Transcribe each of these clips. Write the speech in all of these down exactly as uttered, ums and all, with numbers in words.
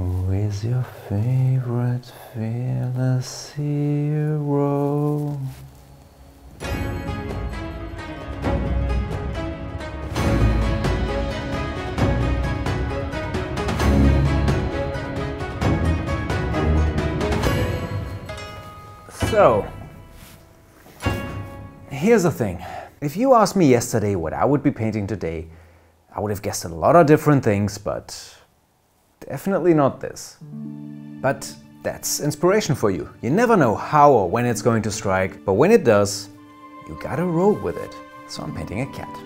Who is your favorite fearless hero? So, here's the thing. If you asked me yesterday what I would be painting today, I would have guessed a lot of different things, but definitely not this. But that's inspiration for you. You never know how or when it's going to strike, but when it does, you gotta roll with it. So I'm painting a cat.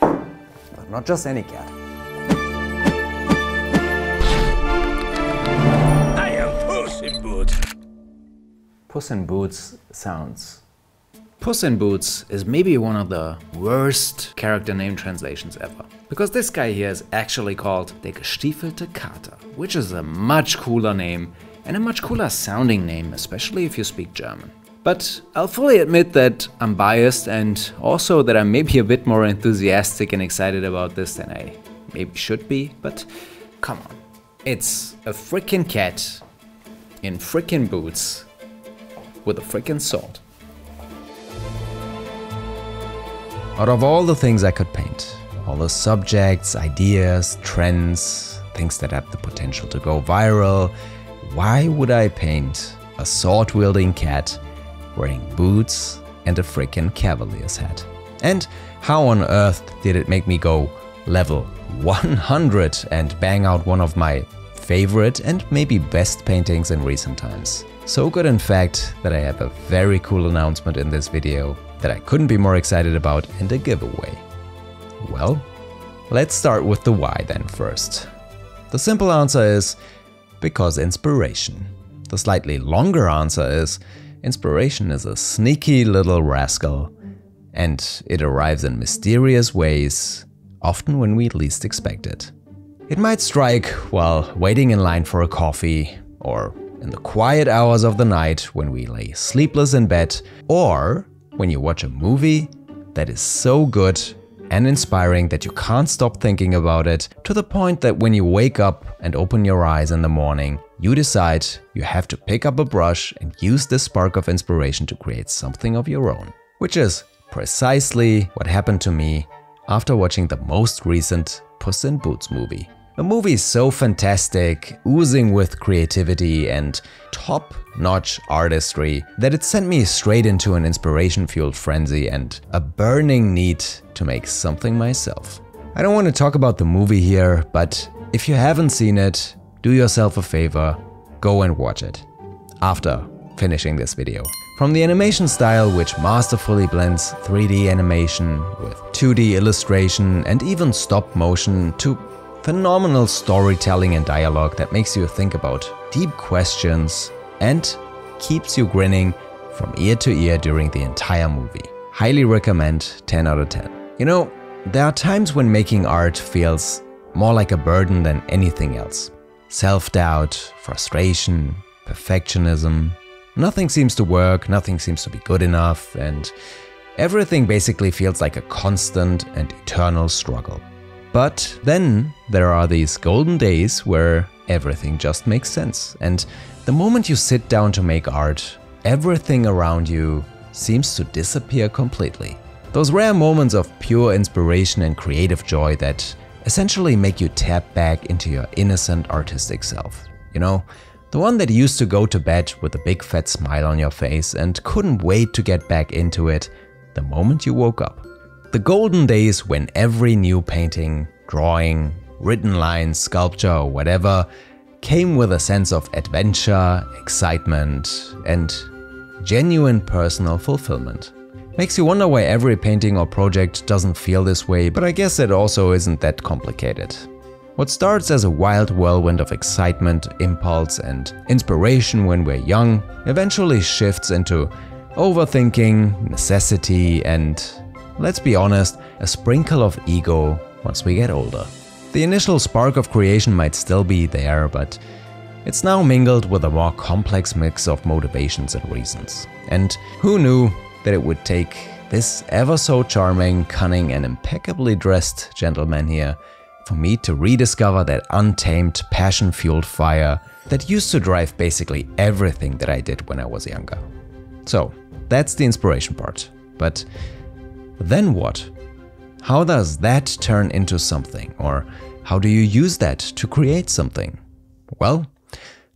But not just any cat. I am Puss in Boots. Puss in Boots sounds. Puss in Boots is maybe one of the worst character name translations ever. Because this guy here is actually called der Gestiefelte Kater, which is a much cooler name and a much cooler sounding name, especially if you speak German. But I'll fully admit that I'm biased and also that I'm maybe a bit more enthusiastic and excited about this than I maybe should be, but come on. It's a frickin' cat in frickin' boots with a frickin' sword. Out of all the things I could paint, all the subjects, ideas, trends, things that have the potential to go viral, why would I paint a sword-wielding cat wearing boots and a frickin' cavalier's hat? And how on earth did it make me go level one hundred and bang out one of my favorite and maybe best paintings in recent times? So good, in fact, that I have a very cool announcement in this video that I couldn't be more excited about, and a giveaway. Well, let's start with the why then first. The simple answer is because inspiration. The slightly longer answer is inspiration is a sneaky little rascal and it arrives in mysterious ways, often when we least expect it. It might strike while waiting in line for a coffee, or in the quiet hours of the night when we lay sleepless in bed, or when you watch a movie that is so good and inspiring that you can't stop thinking about it, to the point that when you wake up and open your eyes in the morning, you decide you have to pick up a brush and use this spark of inspiration to create something of your own. Which is precisely what happened to me after watching the most recent Puss in Boots movie. A movie so fantastic, oozing with creativity and top-notch artistry, that it sent me straight into an inspiration-fueled frenzy and a burning need to make something myself. I don't want to talk about the movie here, but if you haven't seen it, do yourself a favor, go and watch it after finishing this video. From the animation style, which masterfully blends three D animation with two D illustration and even stop motion, to phenomenal storytelling and dialogue that makes you think about deep questions and keeps you grinning from ear to ear during the entire movie. Highly recommend, ten out of ten. You know, there are times when making art feels more like a burden than anything else. Self-doubt, frustration, perfectionism. Nothing seems to work, nothing seems to be good enough, and everything basically feels like a constant and eternal struggle. But then there are these golden days where everything just makes sense, and the moment you sit down to make art, everything around you seems to disappear completely. Those rare moments of pure inspiration and creative joy that essentially make you tap back into your innocent artistic self. You know, the one that used to go to bed with a big fat smile on your face and couldn't wait to get back into it the moment you woke up. The golden days when every new painting, drawing, written line, sculpture or whatever came with a sense of adventure, excitement and genuine personal fulfillment. Makes you wonder why every painting or project doesn't feel this way, but I guess it also isn't that complicated. What starts as a wild whirlwind of excitement, impulse and inspiration when we're young eventually shifts into overthinking, necessity and, let's be honest, a sprinkle of ego once we get older. The initial spark of creation might still be there, but it's now mingled with a more complex mix of motivations and reasons. And who knew that it would take this ever so charming, cunning and impeccably dressed gentleman here for me to rediscover that untamed, passion-fueled fire that used to drive basically everything that I did when I was younger. So that's the inspiration part. But then what? How does that turn into something? Or how do you use that to create something? Well,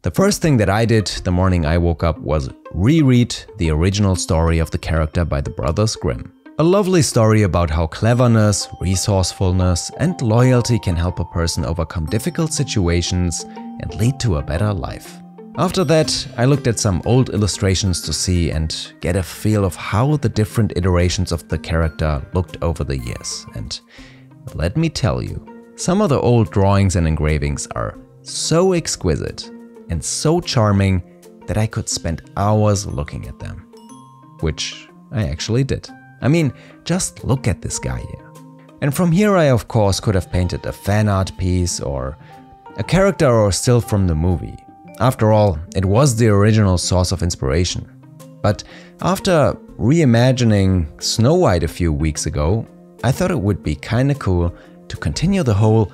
the first thing that I did the morning I woke up was reread the original story of the character by the Brothers Grimm. A lovely story about how cleverness, resourcefulness, and loyalty can help a person overcome difficult situations and lead to a better life. After that, I looked at some old illustrations to see and get a feel of how the different iterations of the character looked over the years. And let me tell you, some of the old drawings and engravings are so exquisite and so charming that I could spend hours looking at them. Which I actually did. I mean, just look at this guy here. And from here I of course could have painted a fan art piece or a character or still from the movie. After all, it was the original source of inspiration. But after reimagining Snow White a few weeks ago, I thought it would be kinda cool to continue the whole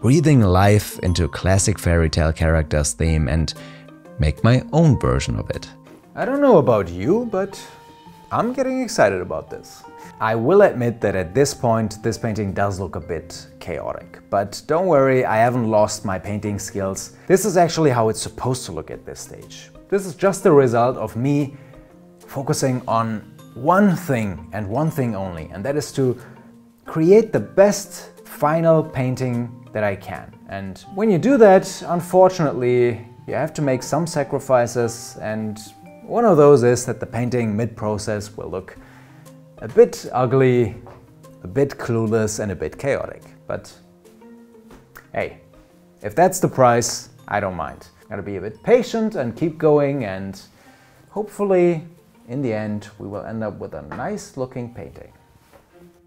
breathing life into classic fairy tale characters theme and make my own version of it. I don't know about you, but I'm getting excited about this. I will admit that at this point, this painting does look a bit chaotic. But don't worry, I haven't lost my painting skills. This is actually how it's supposed to look at this stage. This is just the result of me focusing on one thing and one thing only, and that is to create the best final painting that I can. And when you do that, unfortunately, you have to make some sacrifices, and one of those is that the painting mid-process will look a bit ugly, a bit clueless, and a bit chaotic. But hey, if that's the price, I don't mind. Gotta be a bit patient and keep going, and hopefully in the end we will end up with a nice looking painting.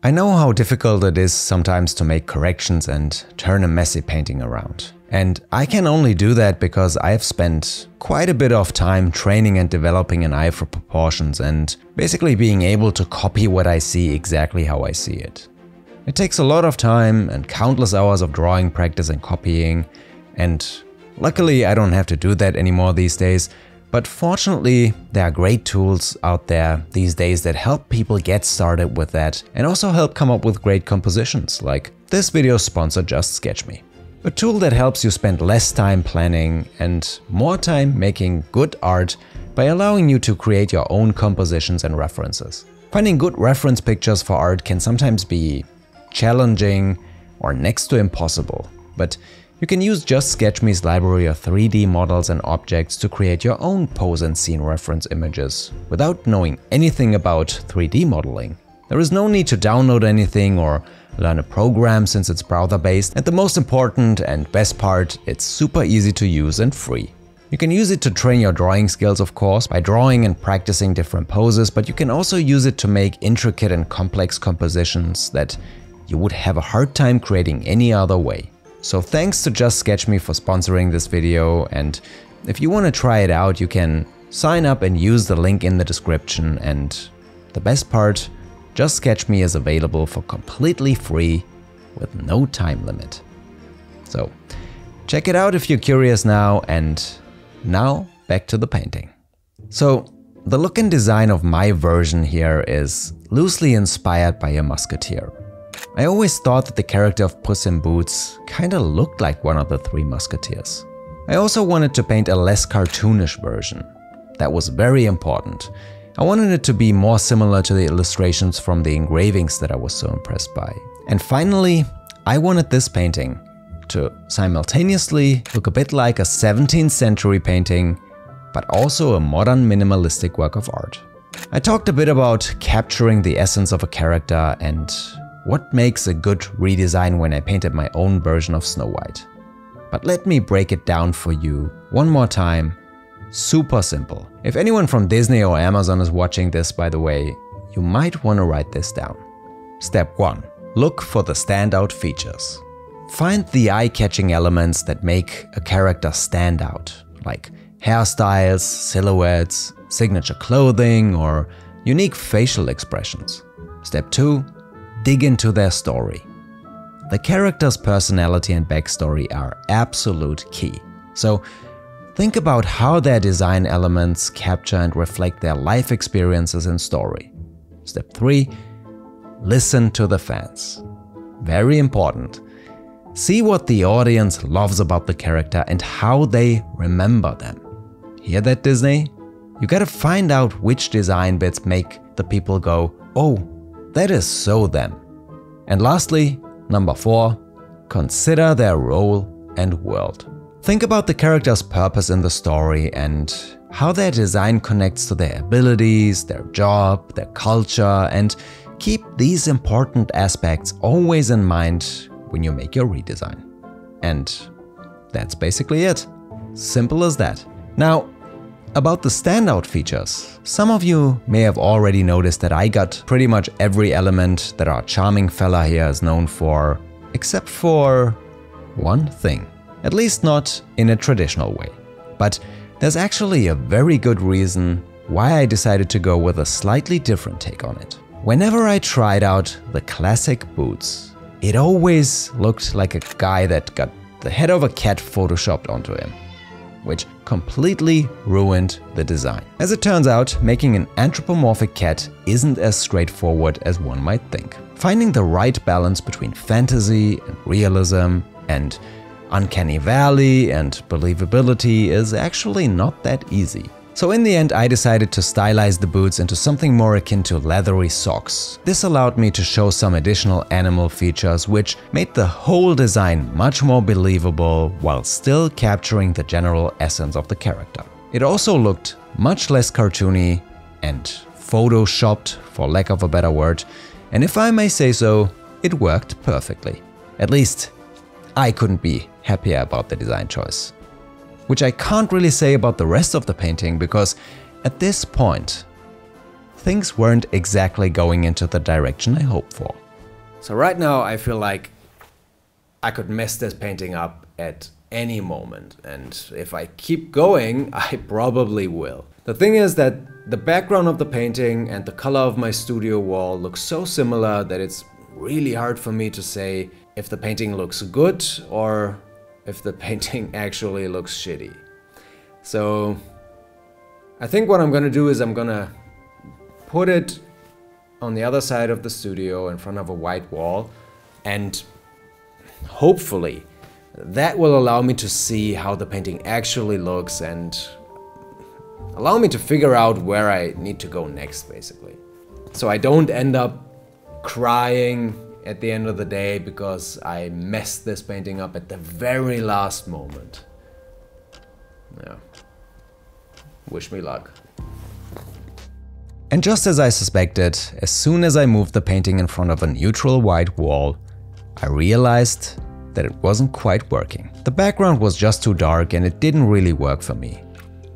I know how difficult it is sometimes to make corrections and turn a messy painting around. And I can only do that because I've spent quite a bit of time training and developing an eye for proportions and basically being able to copy what I see exactly how I see it. It takes a lot of time and countless hours of drawing practice and copying, and luckily I don't have to do that anymore these days. But fortunately, there are great tools out there these days that help people get started with that and also help come up with great compositions, like this video's sponsor Just Sketch Me. A tool that helps you spend less time planning and more time making good art by allowing you to create your own compositions and references. Finding good reference pictures for art can sometimes be challenging or next to impossible, but you can use Just Sketch Me's library of three D models and objects to create your own pose and scene reference images without knowing anything about three D modeling. There is no need to download anything or learn a program since it's browser-based, and the most important and best part, it's super easy to use and free. You can use it to train your drawing skills, of course, by drawing and practicing different poses, but you can also use it to make intricate and complex compositions that you would have a hard time creating any other way. So thanks to Just Sketch Me for sponsoring this video, and if you want to try it out, you can sign up and use the link in the description. And the best part, Just Sketch Me is available for completely free with no time limit. So check it out if you're curious now, and now back to the painting. So the look and design of my version here is loosely inspired by a musketeer. I always thought that the character of Puss in Boots kinda looked like one of the three musketeers. I also wanted to paint a less cartoonish version. That was very important. I wanted it to be more similar to the illustrations from the engravings that I was so impressed by. And finally, I wanted this painting to simultaneously look a bit like a seventeenth century painting, but also a modern minimalistic work of art. I talked a bit about capturing the essence of a character and what makes a good redesign when I painted my own version of Snow White. But let me break it down for you one more time. Super simple. If anyone from Disney or Amazon is watching this, by the way, you might want to write this down. Step one. Look for the standout features. Find the eye-catching elements that make a character stand out, like hairstyles, silhouettes, signature clothing, or unique facial expressions. Step two. Dig into their story. The character's personality and backstory are absolute key. So think about how their design elements capture and reflect their life experiences and story. Step three. Listen to the fans. Very important. See what the audience loves about the character and how they remember them. Hear that, Disney? You gotta find out which design bits make the people go, oh, that is so them. And lastly, number four, consider their role and world. Think about the character's purpose in the story and how their design connects to their abilities, their job, their culture, and keep these important aspects always in mind when you make your redesign. And that's basically it. Simple as that. Now, about the standout features, some of you may have already noticed that I got pretty much every element that our charming fella here is known for, except for one thing. At least not in a traditional way. But there's actually a very good reason why I decided to go with a slightly different take on it. Whenever I tried out the classic Boots, it always looked like a guy that got the head of a cat photoshopped onto him, which completely ruined the design. As it turns out, making an anthropomorphic cat isn't as straightforward as one might think. Finding the right balance between fantasy and realism and uncanny valley and believability is actually not that easy. So in the end, I decided to stylize the boots into something more akin to leathery socks. This allowed me to show some additional animal features, which made the whole design much more believable while still capturing the general essence of the character. It also looked much less cartoony and photoshopped, for lack of a better word, and if I may say so, it worked perfectly. At least, I couldn't be happier about the design choice. Which I can't really say about the rest of the painting because, at this point, things weren't exactly going into the direction I hoped for. So right now I feel like I could mess this painting up at any moment, and if I keep going, I probably will. The thing is that the background of the painting and the color of my studio wall look so similar that it's really hard for me to say if the painting looks good or if the painting actually looks shitty. So I think what I'm gonna do is I'm gonna put it on the other side of the studio in front of a white wall, and hopefully that will allow me to see how the painting actually looks and allow me to figure out where I need to go next, basically. So I don't end up crying at the end of the day because I messed this painting up at the very last moment. Yeah. Wish me luck. And just as I suspected, as soon as I moved the painting in front of a neutral white wall, I realized that it wasn't quite working. The background was just too dark and it didn't really work for me.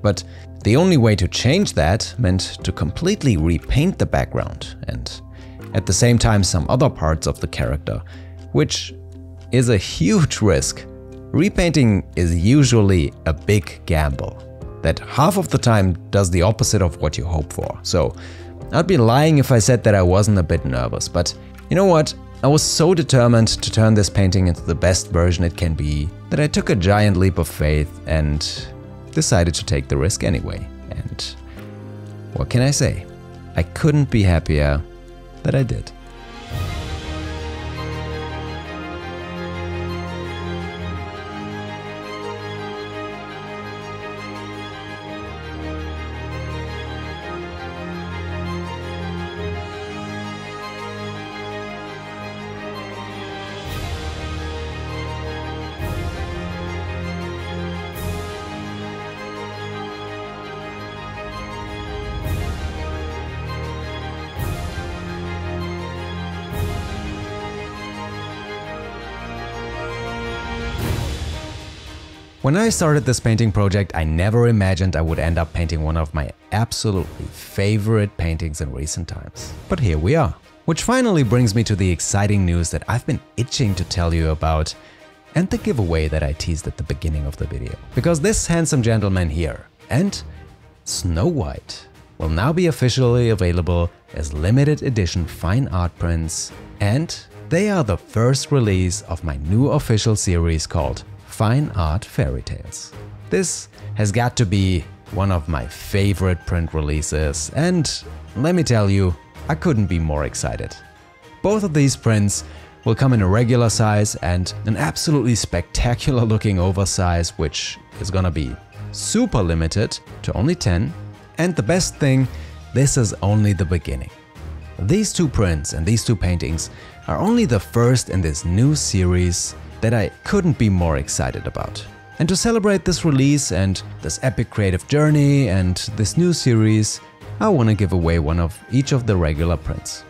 But the only way to change that meant to completely repaint the background and at the same time some other parts of the character, which is a huge risk. Repainting is usually a big gamble that half of the time does the opposite of what you hope for. So I'd be lying if I said that I wasn't a bit nervous, but you know what? I was so determined to turn this painting into the best version it can be that I took a giant leap of faith and decided to take the risk anyway. And what can I say? I couldn't be happier that I did. When I started this painting project, I never imagined I would end up painting one of my absolutely favorite paintings in recent times. But here we are. Which finally brings me to the exciting news that I've been itching to tell you about and the giveaway that I teased at the beginning of the video. Because this handsome gentleman here and Snow White will now be officially available as limited edition fine art prints and They are the first release of my new official series called Fine Art Fairy Tales. This has got to be one of my favorite print releases, and let me tell you, I couldn't be more excited. Both of these prints will come in a regular size and an absolutely spectacular looking oversize, which is gonna be super limited to only ten. And the best thing, this is only the beginning. These two prints and these two paintings are only the first in this new series that I couldn't be more excited about. And to celebrate this release and this epic creative journey and this new series, I want to give away one of each of the regular prints.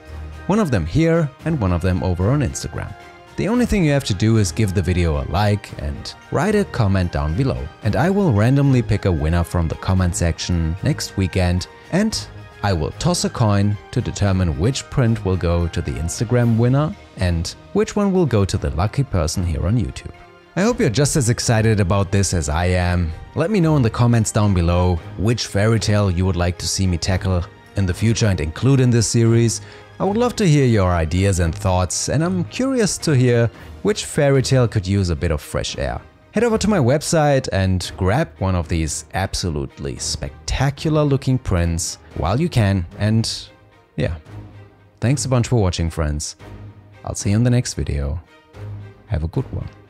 One of them here and one of them over on Instagram. The only thing you have to do is give the video a like and write a comment down below. And I will randomly pick a winner from the comment section next weekend, and I will toss a coin to determine which print will go to the Instagram winner and which one will go to the lucky person here on YouTube. I hope you're just as excited about this as I am. Let me know in the comments down below which fairy tale you would like to see me tackle in the future and include in this series. I would love to hear your ideas and thoughts, and I'm curious to hear which fairy tale could use a bit of fresh air. Head over to my website and grab one of these absolutely spectacular looking prints while you can, and yeah. Thanks a bunch for watching, friends. I'll see you in the next video. Have a good one.